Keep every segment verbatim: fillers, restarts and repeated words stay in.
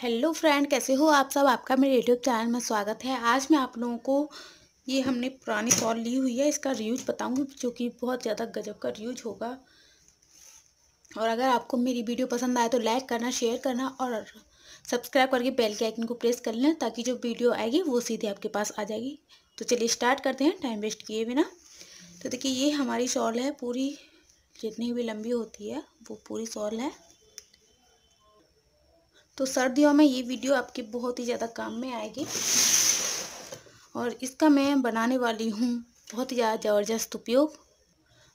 Hello friend, कैसे हो आप सब। आपका मेरे यूट्यूब चैनल में स्वागत है। आज मैं आप लोगों को ये हमने पुरानी शॉल ली हुई है, इसका रिव्यूज बताऊंगी जो कि बहुत ज़्यादा गजब का रिव्यूज होगा। और अगर आपको मेरी वीडियो पसंद आए तो लाइक करना, शेयर करना और सब्सक्राइब करके बेल के आइकन को प्रेस कर लें ताकि जो वीडियो आएगी वो सीधे आपके पास आ जाएगी। तो चलिए स्टार्ट करते हैं टाइम वेस्ट किए बिना। तो देखिए ये हमारी शॉल है, पूरी जितनी भी लंबी होती है वो पूरी शॉल है। तो सर्दियों में ये वीडियो आपके बहुत ही ज़्यादा काम में आएगी। और इसका मैं बनाने वाली हूँ बहुत ही ज़्यादा ज़बरदस्त उपयोग।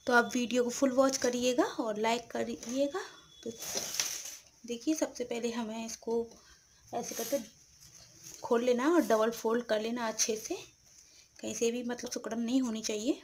तो आप वीडियो को फुल वॉच करिएगा और लाइक करिएगा। तो देखिए सबसे पहले हमें इसको ऐसे करके खोल लेना और डबल फोल्ड कर लेना अच्छे से, कहीं से भी मतलब सुकड़म नहीं होनी चाहिए।